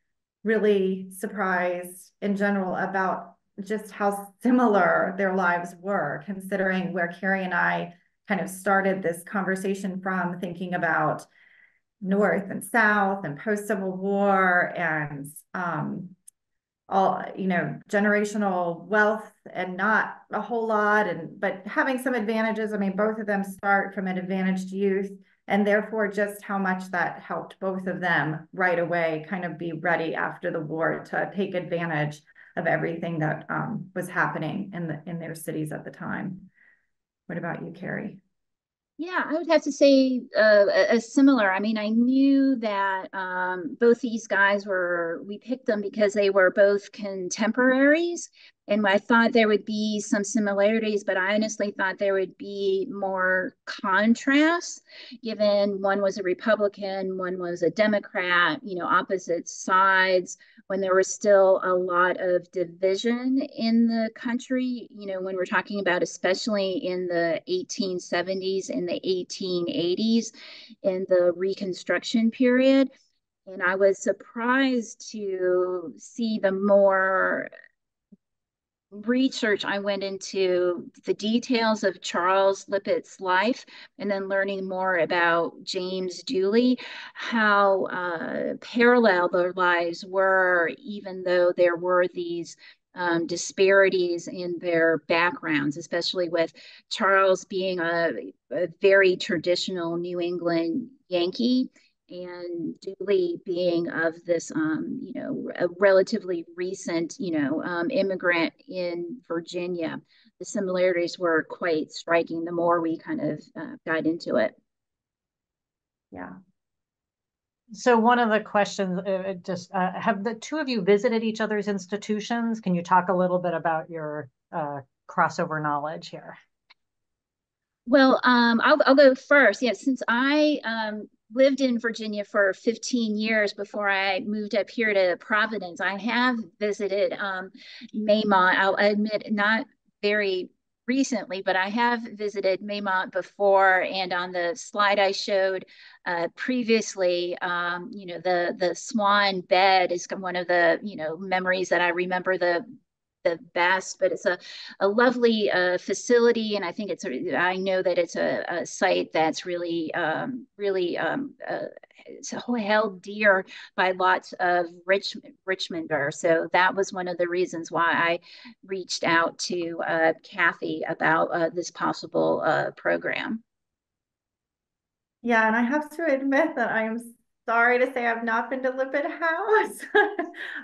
really surprised in general about just how similar their lives were, considering where Carrie and I kind of started this conversation from, thinking about North and South and post-Civil War and all, you know, generational wealth and not a whole lot, and but having some advantages. I mean, both of them start from an advantaged youth, and therefore just how much that helped both of them right away kind of be ready after the war to take advantage of everything that was happening in their cities at the time. What about you, Carrie? Yeah, I would have to say a similar. I mean, I knew that both these guys were, we picked them because they were both contemporaries, and I thought there would be some similarities, but I honestly thought there would be more contrasts, given one was a Republican, one was a Democrat, you know, opposite sides, when there was still a lot of division in the country, you know, when we're talking about especially in the 1870s and the 1880s in the Reconstruction period. And I was surprised to see the more research I went into the details of Charles Lippitt's life, and then learning more about James Dooley, how parallel their lives were, even though there were these disparities in their backgrounds, especially with Charles being a very traditional New England Yankee and Dooley being of this, a relatively recent, immigrant in Virginia. The similarities were quite striking the more we kind of got into it. Yeah. So one of the questions, have the two of you visited each other's institutions? Can you talk a little bit about your crossover knowledge here? Well, I'll go first. Yes, since I lived in Virginia for 15 years before I moved up here to Providence, I have visited Maymont. I'll admit, not very recently, but I have visited Maymont before, and on the slide I showed previously, the swan bed is one of the, memories that I remember the best, but it's a lovely facility, and I think I know that it's a site that's really, so held dear by lots of Richmonders. So that was one of the reasons why I reached out to Kathy about this possible program. Yeah, and I have to admit that I am sorry to say I've not been to Lippitt House.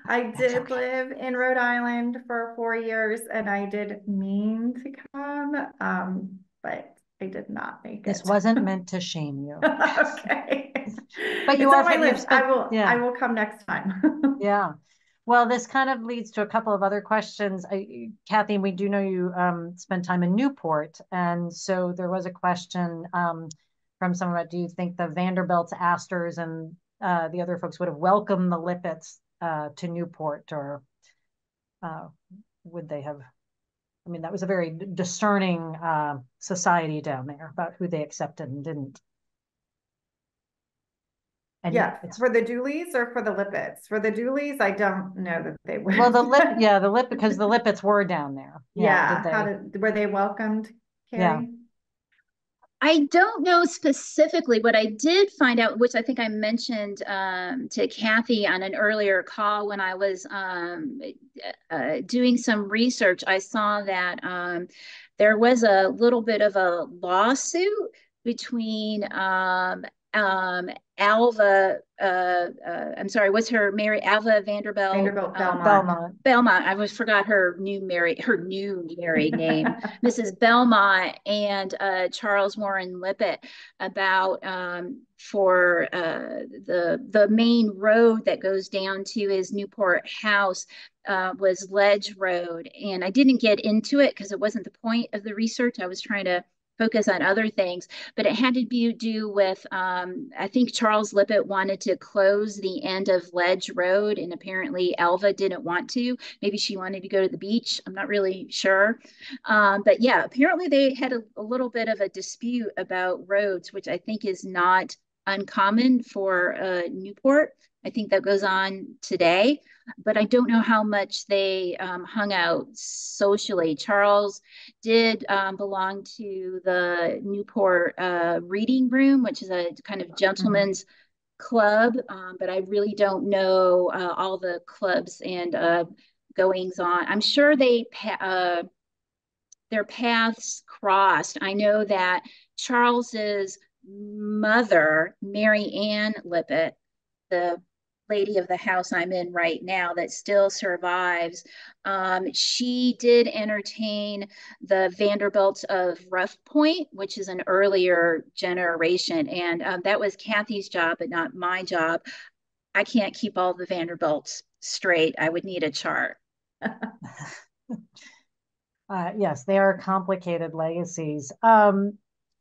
I did live in Rhode Island for 4 years, and I did mean to come, but I did not make it. This wasn't meant to shame you. Okay. But you are from I will come next time. Yeah. Well, this kind of leads to a couple of other questions. Kathy, we do know you spent time in Newport. And so there was a question from someone about, do you think the Vanderbilts, Astors, and the other folks would have welcomed the Lippitts to Newport, or would they have? I mean, that was a very discerning society down there about who they accepted and didn't. And yeah, it's for the Dooleys or for the Lippitts. For the Dooleys, I don't know that they were. Well, because the Lippitts were down there. Yeah, were they welcomed, Carrie? Yeah. I don't know specifically. What I did find out, which I think I mentioned to Kathy on an earlier call when I was doing some research, I saw that there was a little bit of a lawsuit between Alva, I'm sorry, what's her, Mary, Alva Vanderbilt Belmont. I forgot her new Mary name, Mrs. Belmont, and Charles Warren Lippitt about for the main road that goes down to his Newport house was Ledge Road. And I didn't get into it because it wasn't the point of the research. I was trying to focus on other things, but it had to do with, I think Charles Lippitt wanted to close the end of Ledge Road, and apparently Alva didn't want to. Maybe she wanted to go to the beach. I'm not really sure. But yeah, apparently they had a little bit of a dispute about roads, which I think is not uncommon for Newport. I think that goes on today, but I don't know how much they hung out socially. Charles did belong to the Newport Reading Room, which is a kind of gentleman's club, but I really don't know all the clubs and goings on. I'm sure they their paths crossed. I know that Charles's mother, Mary Ann Lippitt, the lady of the house I'm in right now that still survives, she did entertain the Vanderbilts of Rough Point, which is an earlier generation, and that was Kathy's job, but not my job. I can't keep all the Vanderbilts straight. I would need a chart. Yes, they are complicated legacies. So,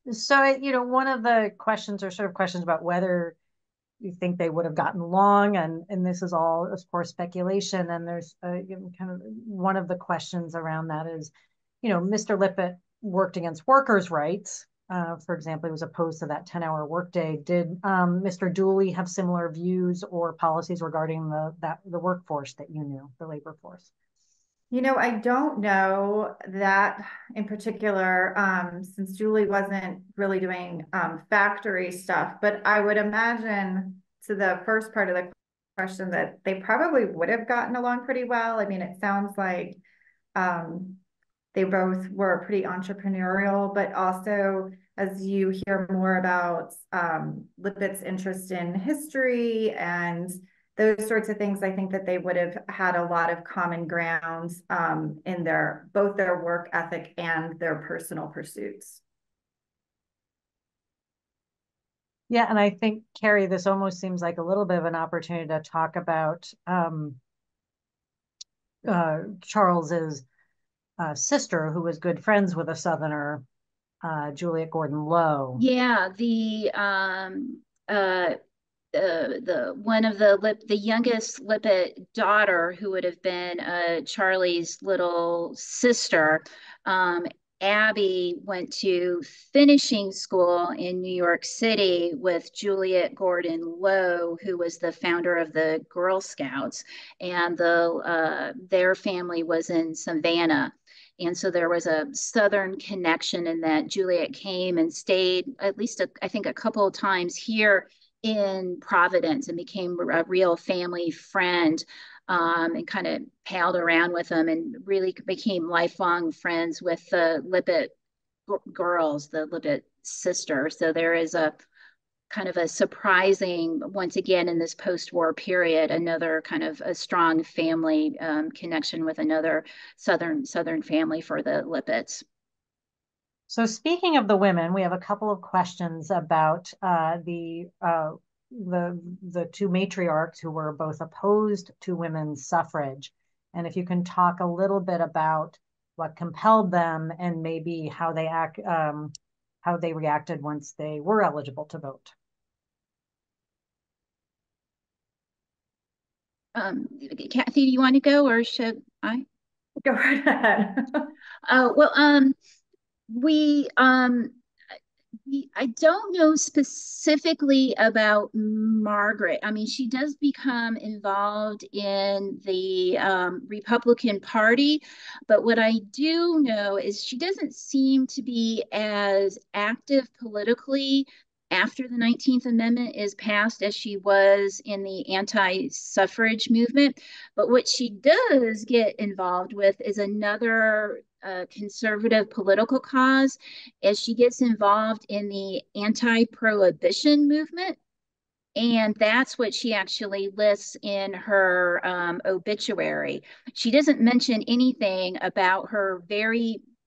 one of the questions, or sort of questions, about whether you think they would have gotten along, and this is all, of course, speculation. And there's kind of one of the questions around that is, Mr. Lippitt worked against workers' rights. For example, he was opposed to that 10-hour workday. Did Mr. Dooley have similar views or policies regarding the workforce that you knew, the labor force? I don't know that in particular, since Dooley wasn't really doing factory stuff, but I would imagine, to the first part of the impression that they probably would have gotten along pretty well. I mean, it sounds like they both were pretty entrepreneurial, but also as you hear more about Lippitt's interest in history and those sorts of things, I think that they would have had a lot of common ground in their both their work ethic and their personal pursuits. Yeah, and I think, Carrie, this almost seems like a little bit of an opportunity to talk about Charles's sister, who was good friends with a Southerner, Juliet Gordon Lowe. Yeah, the youngest Lippitt daughter, who would have been Charlie's little sister, Abby, went to finishing school in New York City with Juliet Gordon Lowe, who was the founder of the Girl Scouts, and their family was in Savannah. And so there was a Southern connection in that Juliet came and stayed at least, I think a couple of times here in Providence and became a real family friend, and kind of palled around with them and really became lifelong friends with the Lippitt girls, the Lippitt sisters. So there is a kind of a surprising, once again, in this post-war period, another kind of a strong family connection with another Southern family for the Lippitts. So speaking of the women, we have a couple of questions about the two matriarchs who were both opposed to women's suffrage. And if you can talk a little bit about what compelled them and maybe how they reacted once they were eligible to vote. Kathy, do you want to go, or should I? Go right ahead. I don't know specifically about Margaret. I mean, she does become involved in the Republican Party, but what I do know is she doesn't seem to be as active politically after the 19th Amendment is passed as she was in the anti-suffrage movement. But what she does get involved with is another conservative political cause, as she gets involved in the anti-prohibition movement. And that's what she actually lists in her obituary. She doesn't mention anything about her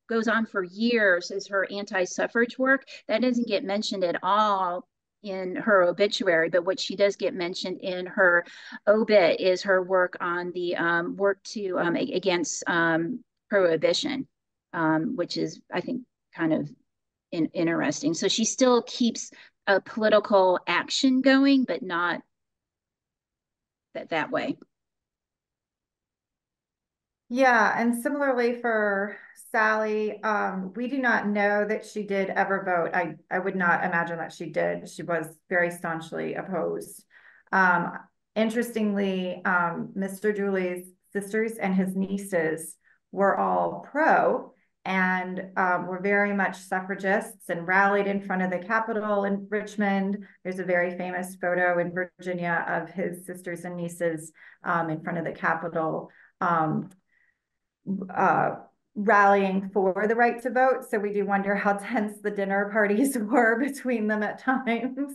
goes on for years is her anti-suffrage work. That doesn't get mentioned at all in her obituary, but what she does get mentioned in her obit is her work on the work against prohibition, which is, I think, kind of interesting. So she still keeps a political action going, but not that way. Yeah, and similarly for Sally, we do not know that she did ever vote. I would not imagine that she did. She was very staunchly opposed. Interestingly, Mr. Dooley's sisters and his nieces were all pro and were very much suffragists and rallied in front of the Capitol in Richmond. There's a very famous photo in Virginia of his sisters and nieces in front of the Capitol, rallying for the right to vote. So we do wonder how tense the dinner parties were between them at times.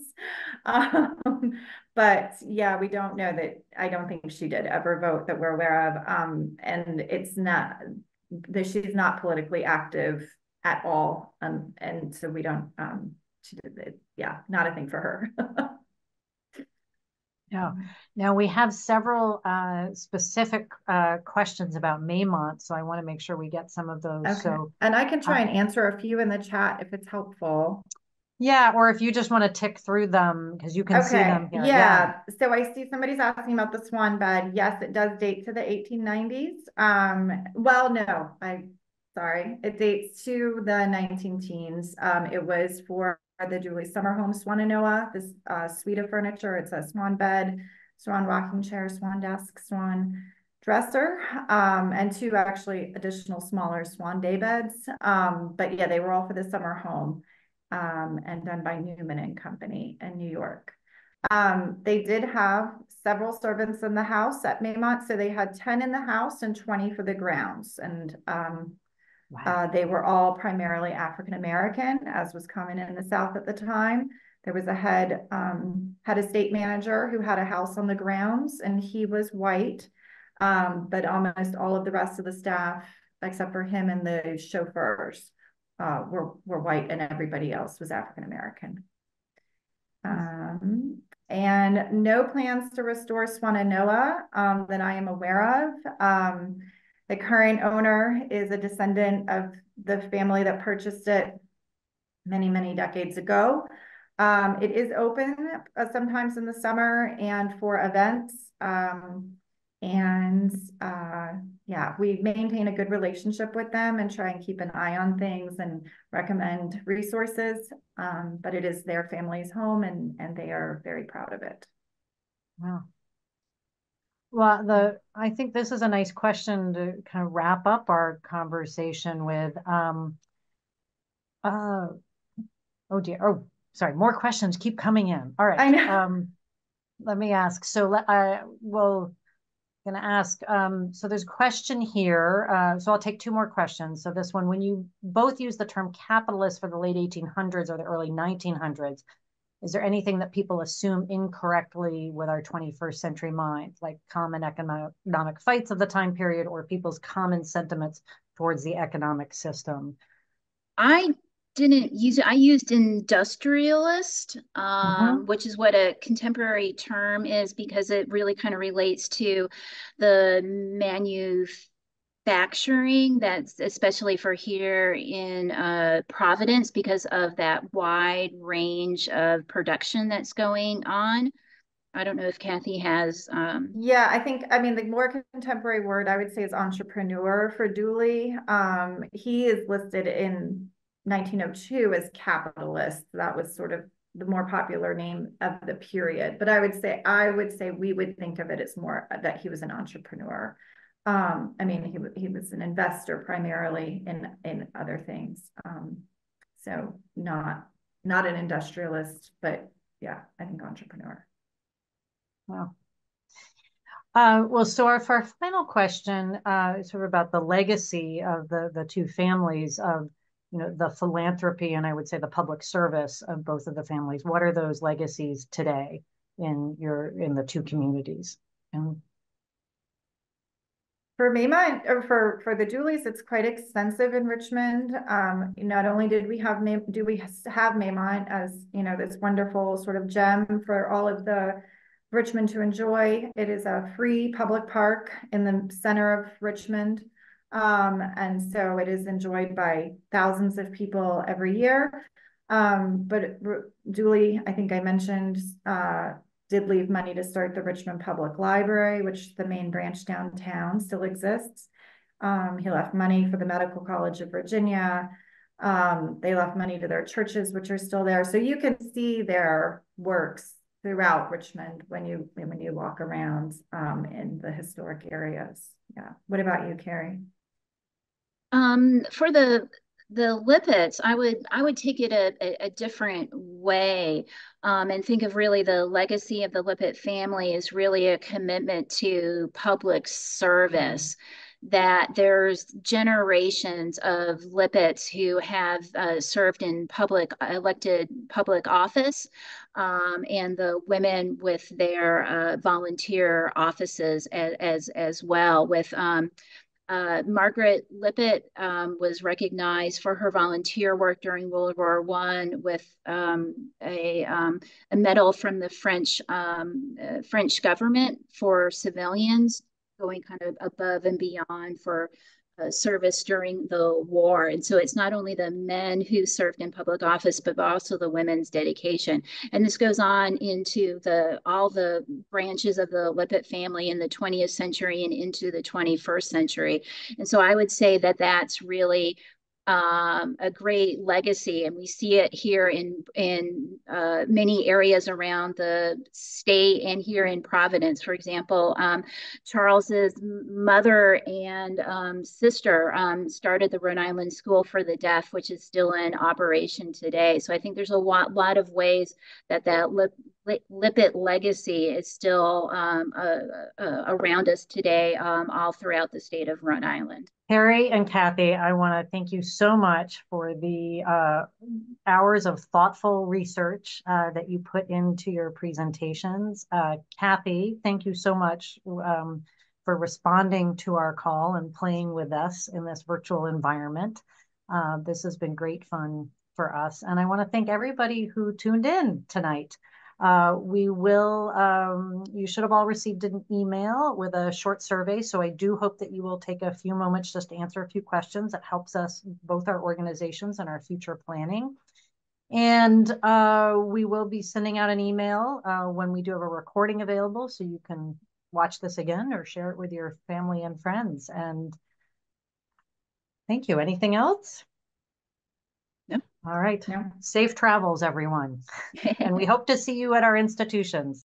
But yeah, we don't know that. I don't think she did ever vote that we're aware of. And it's not that she's not politically active at all. And so we don't, she did it. Yeah, not a thing for her. No. Now we have several specific questions about Maymont, so I want to make sure we get some of those. Okay. So, and I can try and answer a few in the chat if it's helpful. Yeah, or if you just want to tick through them because you can see them here. Yeah. So I see somebody's asking about the swan bed. Yes, it does date to the 1890s. It dates to the 19-teens. It was for the Dooley Summer Home, Swannanoa, this suite of furniture. It's a swan bed, swan rocking chair, swan desk, swan dresser, and two actually additional smaller swan day beds. But yeah, they were all for the summer home and done by Newman and Company in New York. They did have several servants in the house at Maymont. So they had 10 in the house and 20 for the grounds. And wow. They were all primarily African-American, as was common in the South at the time. There was a head estate manager who had a house on the grounds, and he was white, but almost all of the rest of the staff, except for him and the chauffeurs, were white, and everybody else was African-American. And no plans to restore Swannanoa that I am aware of. The current owner is a descendant of the family that purchased it many, many decades ago. It is open sometimes in the summer and for events. Yeah, we maintain a good relationship with them and try and keep an eye on things and recommend resources. But it is their family's home, and they are very proud of it. Wow. Well, I think this is a nice question to kind of wrap up our conversation with. Oh dear. Oh, sorry, more questions keep coming in. All right. I know. Let me ask. So I'm going to ask, so there's a question here. So I'll take two more questions. So this one, when you both use the term capitalist for the late 1800s or the early 1900s, is there anything that people assume incorrectly with our 21st century mind, like common economic fights of the time period or people's common sentiments towards the economic system? I didn't use it. I used industrialist, which is what a contemporary term is, because it really kind of relates to the manufacturing, that's especially for here in Providence, because of that wide range of production that's going on. I don't know if Kathy has. Yeah, I think, I mean, the more contemporary word I would say is entrepreneur for Dooley. He is listed in 1902 as capitalist. That was sort of the more popular name of the period, but I would say we would think of it as more that he was an entrepreneur. I mean, he was an investor primarily in other things, so not an industrialist, but yeah, I think entrepreneur. Wow. Well, so for our final question, sort of about the legacy of the two families, of the philanthropy and I would say the public service of both of the families. What are those legacies today in the two communities? And for Maymont, or for the Dooleys, it's quite extensive in Richmond. Not only do we have Maymont as this wonderful sort of gem for all of the Richmond to enjoy. It is a free public park in the center of Richmond. And so it is enjoyed by thousands of people every year. But Dooley, I think I mentioned, did leave money to start the Richmond Public Library, which the main branch downtown still exists. He left money for the Medical College of Virginia. They left money to their churches, which are still there. So you can see their works throughout Richmond when you walk around in the historic areas. Yeah. What about you, Carrie? For the Lippitts, I would take it a different way, and think of really the legacy of the Lippitt family is really a commitment to public service, that there's generations of Lippitts who have served in elected public office, and the women with their volunteer offices as well, with Margaret Lippitt was recognized for her volunteer work during World War I with a medal from the French government for civilians, going kind of above and beyond for service during the war. And so it's not only the men who served in public office, but also the women's dedication. And this goes on into all the branches of the Lippitt family in the 20th century and into the 21st century. And so I would say that that's really a great legacy, and we see it here in many areas around the state and here in Providence. For example, Charles's mother and sister started the Rhode Island School for the Deaf, which is still in operation today. So I think there's a lot of ways that Lippitt legacy is still around us today, all throughout the state of Rhode Island. Carrie and Kathy, I want to thank you so much for the hours of thoughtful research that you put into your presentations. Kathy, thank you so much for responding to our call and playing with us in this virtual environment. This has been great fun for us. And I want to thank everybody who tuned in tonight. We will, you should have all received an email with a short survey. So I do hope that you will take a few moments just to answer a few questions. That helps us, both our organizations and our future planning. And we will be sending out an email when we do have a recording available, so you can watch this again or share it with your family and friends. And thank you. Anything else? All right. Yeah. Safe travels, everyone. And we hope to see you at our institutions.